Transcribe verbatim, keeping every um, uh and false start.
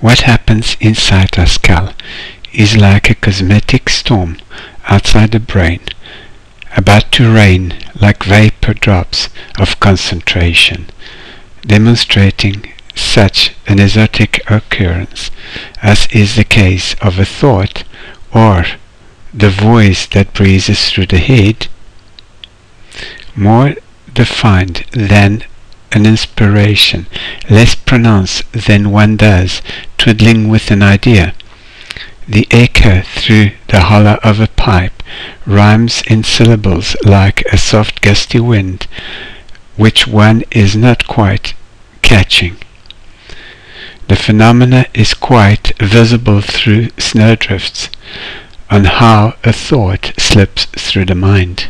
What happens inside the skull is like a cosmetic storm outside the brain, about to rain like vapor drops of concentration, demonstrating such an exotic occurrence as is the case of a thought or the voice that breezes through the head, more defined than an inspiration, less pronounced than one does twiddling with an idea. The echo through the hollow of a pipe rhymes in syllables like a soft gusty wind, which one is not quite catching. The phenomena is quite visible through snowdrifts on how a thought slips through the mind.